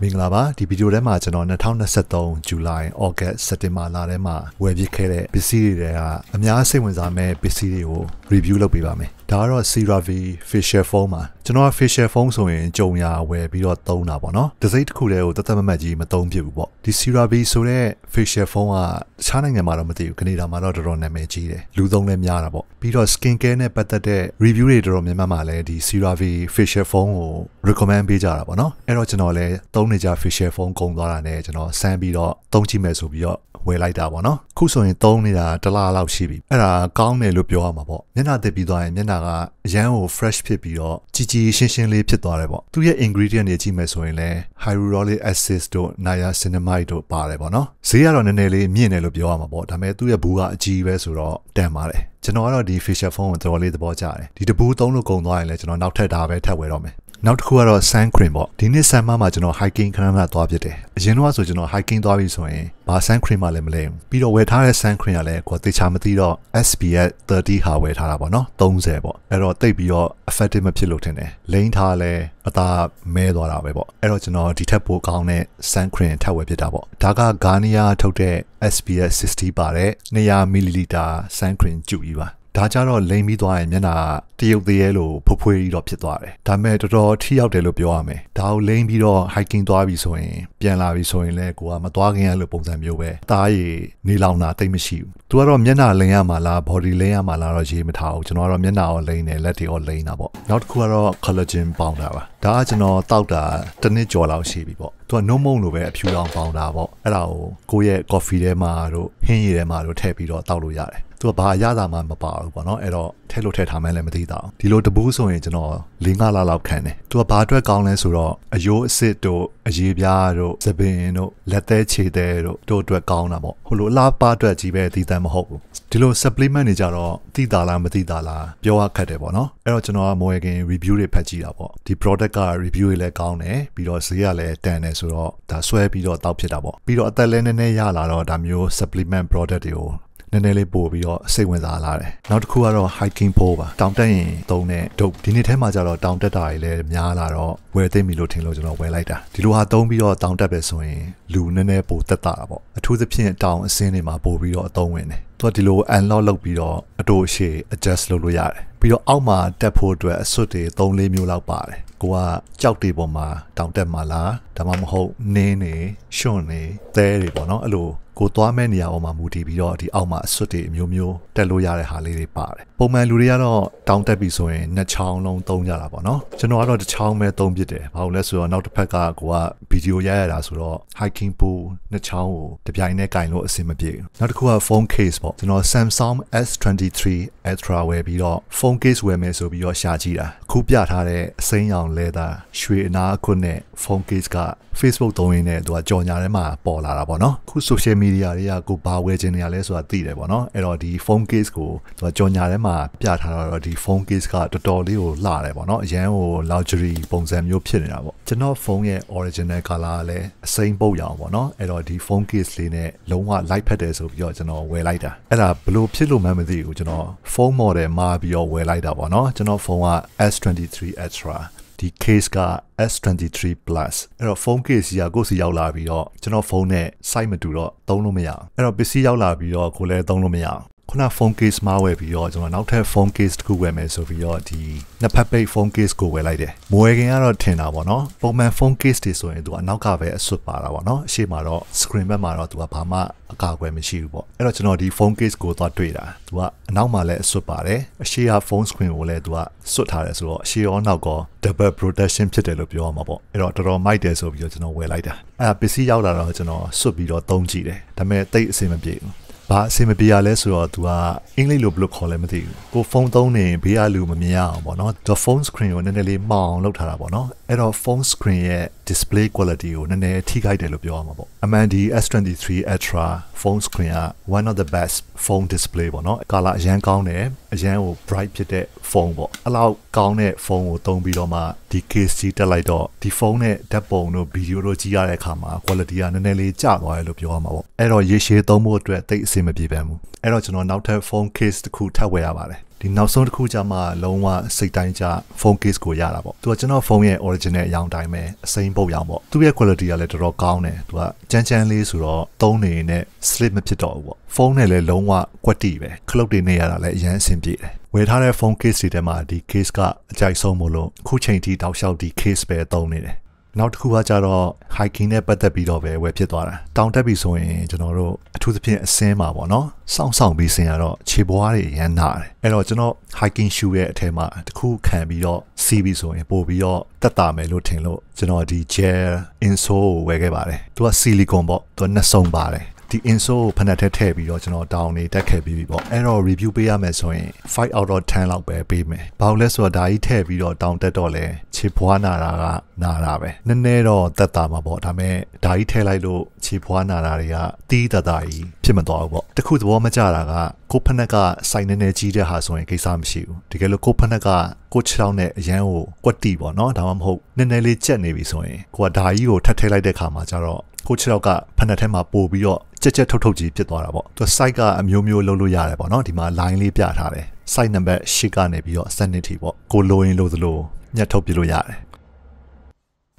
Minglaba, the video demajan on the town of Setong, July, August, September, Larema, where we carry Pisiria, Amiase Wenzame, Pisirio, review Lobibame. Tara CeraVe Fisher Forma. General Fisher Fonso in Jonia, where we are Tonabono. The Zate Kureo, the Tamamaji, Maton Bibo. The CeraVe Sore, Fisher Forma, Channing a Maramati, Canada Marodron Meji, Ludon Lemiarabo. Peter Skinkane, better day, review it on Mamale, the CeraVe Fisher Fongo, recommend Bijarabono. Erogenole, Donija Fisher Fong Gondora National, San Bido, Donji Mesubio. We like that one, no? Kuso in Tonida, the La Shibi. Era Gone Lupio Amabo. Nena de Bido and Nenaga, Yano fresh pipio, Gigi Shinley Pitorebo. Do your ingredient Ejimeso in Le, Hyrulic Assist to Naya Cinemaido Parebono. Sierra Nelly, Mine Lupio Amabo, Dame do your Bua G Vesuro, Demare. General the Fisher Phone to Oli the Bojai. Did the Boo Dono go no legend on Outer Dave Tawerome? Now to go out sand cream. This time, Mama, hiking can't do it. Hiking do it so in. But sand cream are lame. Below where Tara sand cream are, got the Chamatino SPS 30 highway Tarabano, don't say about. Error they be your affected Mapilotine. Lane Tale, Ada Medorabo. Erogeno, Detapo Gone, sand cream, Tower Pitabo. Taga Gania Tote, SPS 60 bare, Nea milliliter sand cream, Juiva. Tajaro Lamy Dwayne Nana, Tio de Yellow, Popui Dopitare. Tamedo Tio de Lopioame. Tao Lamy Dor, hiking Davisoin, Pianavisoin Legua, Matuagian Lupozamue, Tai, Nilauna, Tamishi. Tuaro Miana Leamala, Body Leamala, Jimitao, Genora Miana or Lane, Letty or Laneabo. Not Quaro, collagen pounder. Tajano, Tauta, Tanijola, Shibibo. To a no more way, Puran pounder. Allow, Goye, Coffee de Maro, Henry de Maro, Tapido, Taluya. To a Bayada man, Babano, Ero, Teloteta Melamadita. Dilo the Buso in general, Lingala Laucane. To a Padre Gaunessuro, a yo sito, a Gibiaro, Sabino, Lete Chidero, do to a Gaunamo, who la Padre Gibe di Damaho. Dilo supplementigaro, Tidala Matidala, Bioa Cadebono, Erogenor Moegan, Rebury Pagilabo. The product are rebuile Gaune, Bido Siale, Danesuro, Tasue Bido Taupidabo. Bido Atalene Yala, Damio, supplement productio. Nelly Bobby or Seguin Alare. Not Kuaro hiking power. Downtain, Tone, Dope, Dinite Majaro, down the dial, Mialaro, where they milotin logical way later. Diluha don't be or down the besoin, Lunane Botatabo. A to the pin down cinema Bobby or Domin. Todilo and Lolopio, a doche, a just Loluyare. Pio Alma, Depo to a sooty, don't leave you out by. Goa, Jauti Boma, down the Mala, Damamho, Nene, Shone, Terribono, Alu. Mania or Mamuti beyond the Alma Sutti, Mumio, Teluya Hale Par. Poma Luriano, down Tabisoin, Nachal non Don Yarabono. General the Chalme Don Bide, unless you are not Peka, Gua, Bidio Yarasuro, hiking pool, Nachao, the Piane Gaino Simabi. Not Gua phone case, but no Samsung S23 Ultra where below phone case where Meso be your Shajira. Kupiatare, Sayon Leda, Shui Na Kune, phone case car, Facebook Doine, do a John Yarema, Bolarabono, who social media. Media go bar where generalists are dead, no, and all the phone case go to a John Yarema, Piatra, the phone case card to Dolio, Larebo, no, Yano, luxury, Bonsamio Pinabo. General phone original Calale, same Boyan, no, and all the phone case line, Loma light pedals of your general way lighter. And a blue pillow memory, you know, phone more than Marbio way lighter, no, general phone S23 Ultra. The case car S23 Plus. Error phone case Yagosi Yaula Bio, General Phone, Simon Duro, Donomia. Error BC Yaula Bio, Cole Donomia. Kuna phone case malware Bio, John Outer phone case to Wemes of Bio, the Napape phone case go well like that. Moegan Tenawano, Bowman phone case this way to a Nakawe Suparawano, Shimaro, Scream Maro to a Pama, a Kawem Shibo. Error General the phone case go to a Twitter. To a Naumale Supare, she a phone screen will let to a Sutareso, she on Nago. Double protection pitted of your mobile. It ought to draw my days of your general way later. A busy out of original, so be your don't cheat. The may take same being. But same be a less or to a English blue column. Go phone down in be a loom meow or not. The phone screen on any mount looked at or not. And our phone screen display quality on a tea guide of your mobile. A man the S23 Ultra phone screen are one of the best phone display or not. Gala Jan Gone, Jan bright pitted phone. Allow Gone phone don't be doma. The KC Delido, the phone that bono video GRKama quality and nearly jar oil of your mobile. And our Yeshe Domo to a take. Original outer phone case to cool Tawayabare. The now sound cool jama longwa six times phone case go yarabo. To a general phone original young time, same bow yambo. To be a quality a letter or county to a gently suro, tony in a slip mepito. Phone a longwa quative, cloaked in a let yan simply. With her phone case, the case car jaisomolo, kuchain tea thou shall the case bear tony. Now to Kuajaro, hiking a better bit of a webjetora. Down to be so in general, to the pin same abono, sound be seen at all, chibuari and not. And original hiking shoe at Tema, the cool can be all, sea be so in Bobio, Tatame Lutino, General D. Jer, Inso, Wegabare, to a silly combo, to a Nasson Bare. The Inso Panate Tabby original down a decade before, and all review be a mesoin, 5 out of 10 out by baby. Paulus or die tabby or down the dolly, Chipuana Narabe. Nenero Tatama Botame, Dai Telaido, Chipuana Naria, Tita Dai, Pimador. The good woman Jaraga, Copanaga, sign energy the house on Kisamshu. The yellow Copanaga, coach down at Yao, what deep or not, I'm hope. Nenelli Jennivisoin, Quadayo Tatela de Camajaro. Coachka Panatema Bobio, Cheche Toto Jeep Dorabo. The Saiga Mumio Loluyare, but not in my linely Piatare. Sign number Shiganebio, Sanity, go low in low the low, Yatopiloyare.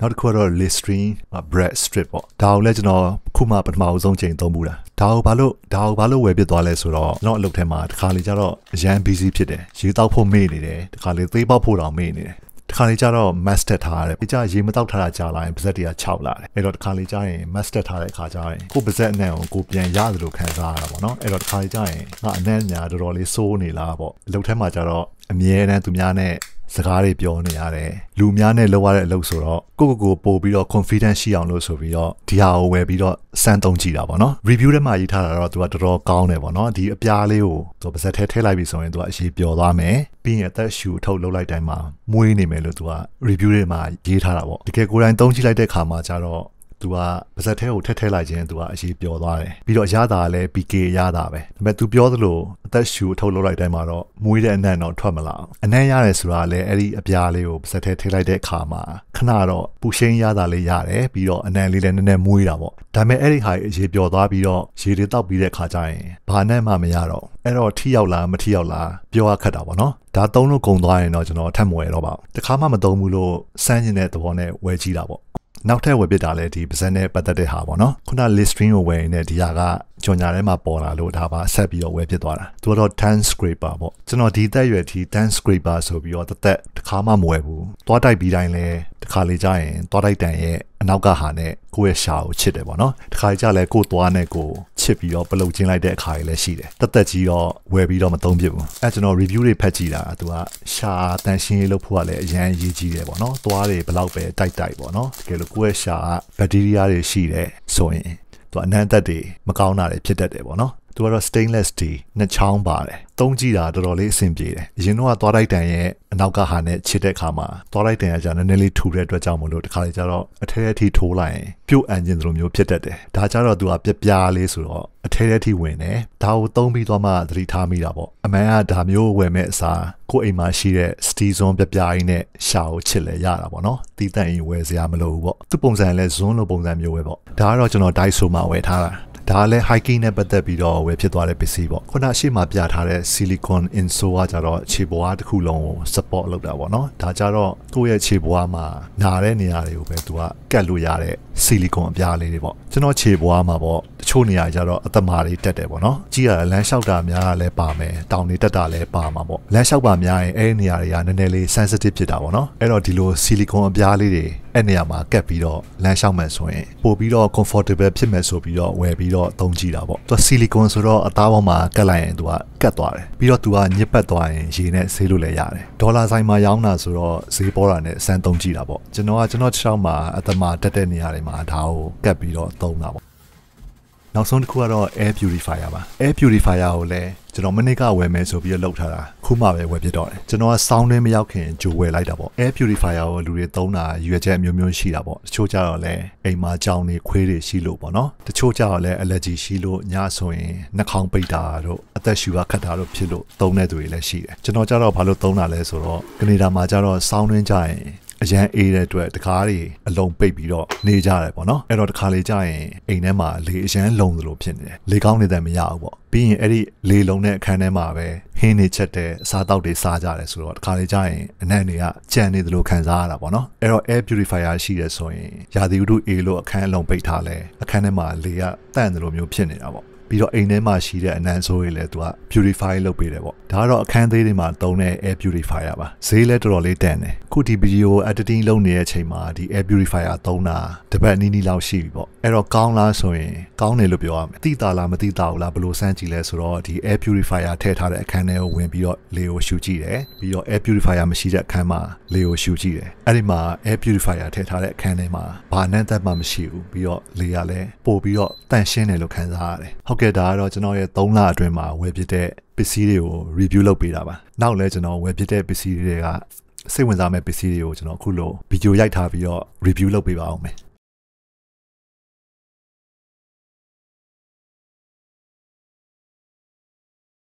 Not quarter Listrine, a bread strip, Dow Legend Kuma but Mauzon Jane Domura. Dow Balo Webby Dollars or not looked him at Kalijaro, Jan Busy Pide. She thought for me, Kalitiba put on me. Kalijaro master tare, Pija Jimotara Jala, and Pzetia Chowla, Elot Kalijai, master tare Kajai, Kupazet Nel, Kupian Yadru Kazarabano, Elot Kalijai, not Nanya, the Rolly Sony Labo, Lotemajaro, Miene Dumiane, Sagari Bioniare, Lumiane Loare Losoro, Gogo Bobilo, Confidential Losovio, Tiao Webilo, Santon Girabano, review the Majitara to a draw Gaunevano, the Pialeo, to Pzet Telabison to achieve your lame. Being at that shoe told like that man, Muini Melodua, reviewed my Gitarabo. The Kaguran don't you like the Kamajaro to a Pesateo Tetelajan to achieve your lie. Bido Yadale, Biki Yadabe. But to Biodlo, that shoe told like that maro, Muida and Nano Tramala. And then Yares Rale, Eli Abialeo, Pesatela de Kama, Canaro, Pushin Yadale Yare, Bido and Nelly and Muidabo. Dame Eli Hai, Jibioda Bido, she did not be the Kajain, Panama Miaro. Error Tiola, Matiola, Bioa Cadavano. That don't know Gondain original Tamuero about. The Kamamadomulo, Sanjinet one where Gilabo. Now there will be Daleti, Besene, but that they have one. Could not list string away in a diaga, Jonarema Bora, Lodava, Sabio, Webidora. To a tan scraper. So not did that tan scraper so be all the debt, the Kamamuebu. Thought I be dine, the Kalijain, thought I dine, and Nagahane, Kue Shao, Chidebono, the Kajale, go to an echo, Chippy or below Jin like that Kyle Shide. That that your Webidomatombu. As no review the Pajida to a Sha, Tansin Lopuale, Yan Yigibano, Tuare, Blaube, Taibono, Gelo. ကွယ်ရှာဘက်တီးရီးယားတွေရှိတယ်ဆိုရင်သူအနံ့တက်တွေမကောင်းတာတွေဖြစ်တတ်တယ်ပေါ့နော် သူ ကတော့ stainless steel နှစ်ချောင်းပါတယ်။သုံးကြည့်တာတော်တော်လေးအဆင်ပြေတယ်။ရင်တော့ကသွားလိုက်တန်ရဲ့အနောက်ကဟာနဲ့ချစ်တဲ့ခါမှာသွားလိုက်တန်ရကျတော့နည်းနည်းထူတဲ့အတွက်ကြောင့်မလို့တစ်ခါလေကျတော့အထဲအထိထိုးလိုက်ရင်ပြုတ်အန်ဂျင်လိုမျိုးဖြစ်တတ်တယ်။ဒါကြတော့သူကပြပြလေးဆိုတော့အထဲအထိဝင်တယ်။ဒါကိုသုံးပြီးသွားမှသတိထားမိတာပေါ့။အမှန်ကဒါမျိုးဝယ်မဲ့အစားကိုယ့်အိမ်မှာရှိတဲ့စတီဇွန်ပြပြကြီးနဲ့ရှာကိုချစ်လဲရတာပေါ့နော်။တီးတန့်ရင်ဝယ်စရာမလိုဘူးပေါ့။ဒါကတော့ကျွန်တော်ဒိုက်ဆိုမှဝယ်ထားတာ။ဒါလည်း hiking နဲ့ပတ်သက်ပြီးတော့ဝယ်ဖြစ်သွားတဲ့ပစ္စည်းပေါ့။ခုန ရှိမှပြထားတဲ့silicone insole အဲ့နေရာမှာကပ်ပြီးတော့လမ်းလျှောက်မှန်ဆိုရင်ပို့ပြီးတော့ Now soon air purifier air purifier ကိုကျွန်တော်မနေ့ကဝယ်မယ်ဆိုပြီးတော့လောက်ထားတာခုမှပဲဝယ်ပြတော့တယ်ကျွန်တော်ကဆောင်းတွင်းမရောက်ခင်ကြိုဝယ်လိုက်တာပေါ့ air purifier ကိုလူတွေသုံးတာရွယ်ချက်မျိုးမျိုးရှိတာပေါ့တချို့ကြတော့လဲအိမ်မှာကြောင်တွေခွေးတွေရှိလို့ပေါ့နော်တချို့ကြတော့လဲ allergy ရှိလို့ညဆိုရင်နှာခေါင်းပိတ်တာတို့အသက်ရှူရခတ်တာတို့ဖြစ်လို့သုံးတဲ့တွေလည်းရှိတယ်ကျွန်တော်ကြတော့ဘာလို့သုံးတာလဲဆိုတော့ကနေဒါမှာကြတော့ဆောင်းတွင်းကြရင် အရန်အေးတဲ့အတွက်တခါတွေအလုံးပိတ်ပြီးတော့နေကြတယ်ပေါ့နော်အဲ့တော့တခါလေးကြာရင်အိမ်ထဲမှာလေအရန်လုံသလိုဖြစ်နေတယ်လေကောင်းနေတဲ့မရဘူးပေါ့ပြီးရင်အဲ့ဒီလေလုံတဲ့အခန်းထဲမှာပဲဟင်းနေချက်တဲ့အစားတောက်တွေစားကြတယ်ဆိုတော့တခါလေးကြာရင်အနံ့တွေကကြံနေသလိုခံစားရတာပေါ့နော်အဲ့တော့ air purifier ရှိတယ်ဆိုရင်ရာသီဥတုအေးလို့အခန်းအလုံးပိတ်ထားလဲအခန်းထဲမှာလေကတန့်သလိုမျိုးဖြစ်နေတာပေါ့ပြီးတော့အိမ်ထဲမှာရှိတဲ့အနံ့ဆိုးတွေလည်းသူက purify လုပ်ပေးတယ်ပေါ့ဒါကတော့အခန်းသေးတွေမှာသုံးတဲ့ air purifier ပါဈေးလည်းတော်တော်လေးတန်တယ်အခုဒီ video editing လုပ်နေတဲ့အချိန်မှာဒီ air purifier သုံးတာတပတ်နီးနီးလောက်ရှိပြီပေါ့အဲ့တော့ကောင်းလားဆိုရင်ကောင်းတယ်လို့ပြောရမယ်တိတာလားမတိတာဘူးလားဘယ်လိုစမ်းကြည့်လဲဆိုတော့ဒီ air purifier ထည့်ထားတဲ့အခန်းထဲကိုဝင်ပြီးတော့လေကိုရှူကြည့်တယ်ပြီးတော့ air purifier မရှိတဲ့အခန်းမှာလေကိုရှူကြည့်တယ်အဲ့ဒီမှာ air purifier ထည့်ထားတဲ့အခန်းထဲမှာဘာနဲ့သက်မှမရှိဘူးပြီးတော့လေကလည်းပို့ပြီးတော့တန့်ရှင်းတယ်လို့ခံစားရတယ်ဟုတ်ကဲ့ဒါကတော့ကျွန်တော်ရဲ့3လအတွင်းမှာဝယ်ပြတဲ့ပစ္စည်းတွေကို review လုပ်ပေးတာပါနောက်လည်းကျွန်တော်ဝယ်ပြတဲ့ပစ္စည်းတွေကစိတ်ဝင်စားမဲ့ပစ္စည်းတွေကိုကျွန်တော်အခုလိုဗီဒီယိုရိုက်ထားပြီးတော့ review လုပ်ပေးပါအောင်မယ်